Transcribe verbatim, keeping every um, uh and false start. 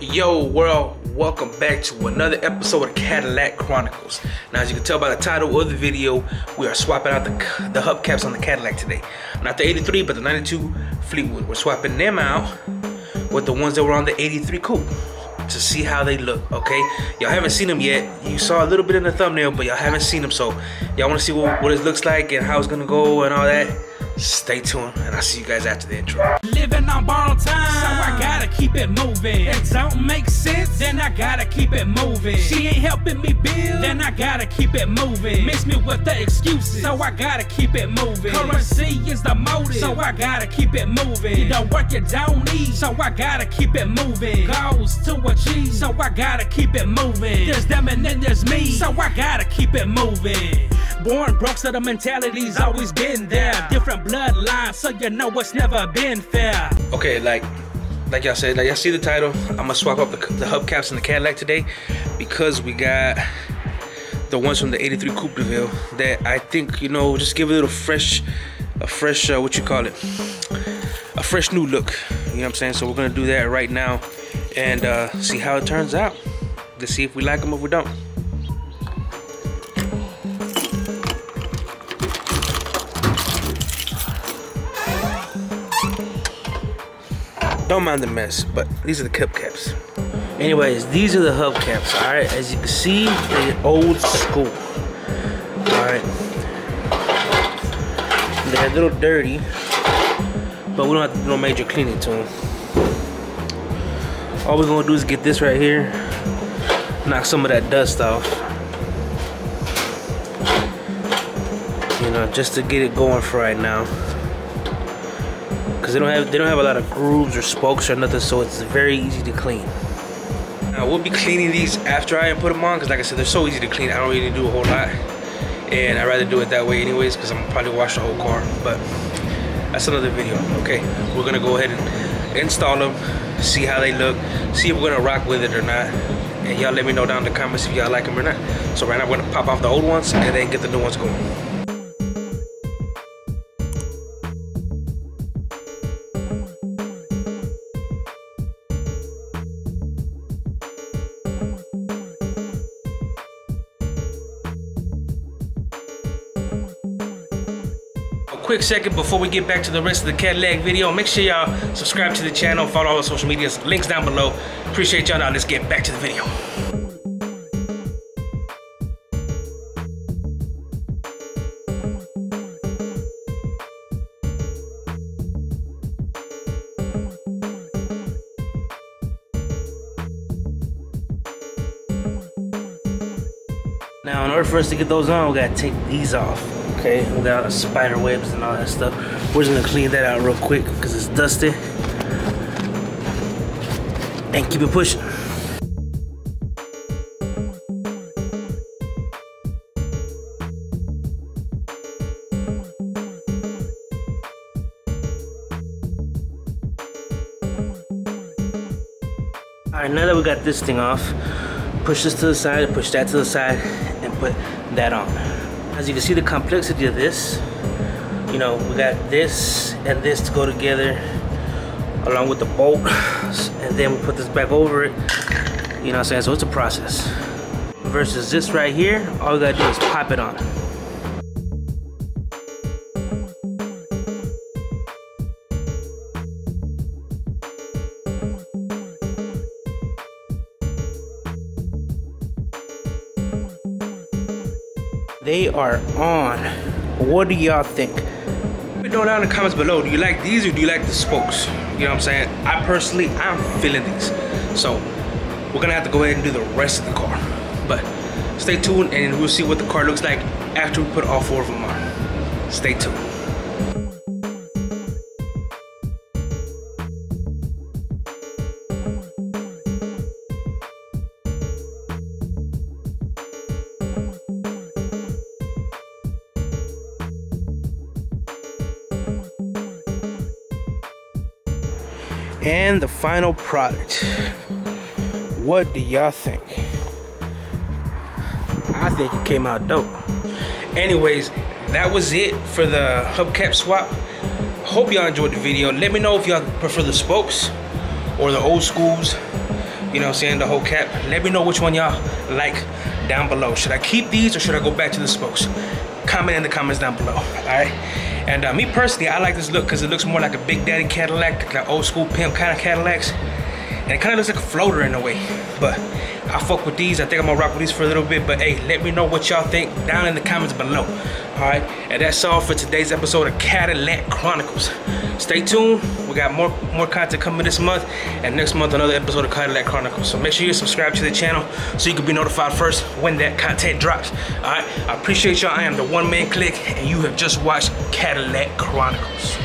Yo world, welcome back to another episode of Cadillac Chronicles. Now as you can tell by the title of the video, we are swapping out the, the hubcaps on the Cadillac today. Not the eighty-three, but the ninety-two Fleetwood. We're swapping them out with the ones that were on the eighty-three Coupe to see how they look, okay? Y'all haven't seen them yet. You saw a little bit in the thumbnail, but y'all haven't seen them, so y'all want to see what, what it looks like and how it's going to go and all that. Stay tuned, and I'll see you guys after the intro. Living on borrowed time, so I gotta keep it moving. It don't make sense, then I gotta keep it moving. She ain't helping me build, then I gotta keep it moving. Mix me with the excuses, so I gotta keep it moving. Currency is the motive, so I gotta keep it moving. You don't work, you don't need, so I gotta keep it moving. Goals to achieve, so I gotta keep it moving. There's them and then there's me, so I gotta keep it moving. Born broke, so the mentality's always been there. Different bloodlines, so you know what's never been fair. Okay, like like y'all said, like y'all see the title, I'm gonna swap up the, the hubcaps in the Cadillac today because we got the ones from the eighty-three Coupe de Ville that I think, you know, just give a little fresh, a fresh, uh, what you call it, a fresh new look. You know what I'm saying? So we're gonna do that right now and uh, see how it turns out. To see if we like them or we don't. Don't mind the mess, but these are the hubcaps. Anyways, these are the hubcaps, all right? As you can see, they're old school, all right? They're a little dirty, but we don't have to do no major cleaning to them. All we're gonna do is get this right here, knock some of that dust off. You know, just to get it going for right now. Cause they don't have they don't have a lot of grooves or spokes or nothing, so it's very easy to clean. Now we'll be cleaning these after I put them on, cause like I said, they're so easy to clean. I don't really do a whole lot, and I'd rather do it that way anyways, cause I'm gonna probably wash the whole car. But that's another video. Okay, we're gonna go ahead and install them, see how they look, see if we're gonna rock with it or not, and y'all let me know down in the comments if y'all like them or not. So right now we're gonna pop off the old ones and then get the new ones going. Quick second before we get back to the rest of the Cadillac video, make sure y'all subscribe to the channel, follow all the social medias, links down below. Appreciate y'all. Now let's get back to the video. Now in order for us to get those on, we gotta take these off. Okay, without spider webs and all that stuff. We're just gonna clean that out real quick because it's dusty. And keep it pushing. Alright, now that we got this thing off, push this to the side, push that to the side, and put that on. As you can see, the complexity of this, you know, we got this and this to go together along with the bolt, and then we put this back over it, you know what I'm saying? So it's a process. Versus this right here, all we gotta do is pop it on. They are on. What do y'all think? Let me know down in the comments below. Do you like these or do you like the spokes? You know what I'm saying? I personally, I'm feeling these. So we're gonna have to go ahead and do the rest of the car. But stay tuned and we'll see what the car looks like after we put all four of them on. Stay tuned. And the final product. What do y'all think? I think it came out dope. Anyways, that was it for the hubcap swap. Hope y'all enjoyed the video. Let me know if y'all prefer the spokes or the old schools. you know what I'm saying, the whole cap. Let me know which one y'all like down below. Should I keep these or should I go back to the spokes? Comment in the comments down below, all right? And uh, me personally, I like this look because it looks more like a Big Daddy Cadillac, like old school pimp kind of Cadillacs. And it kind of looks like a floater in a way. But I fuck with these. I think I'm gonna rock with these for a little bit. But hey, let me know what y'all think down in the comments below. Alright, and that's all for today's episode of Cadillac Chronicles. Stay tuned. We got more more content coming this month. And next month, another episode of Cadillac Chronicles. So make sure you subscribe to the channel so you can be notified first when that content drops. Alright, I appreciate y'all. I am the One Man Click, and you have just watched Cadillac Chronicles.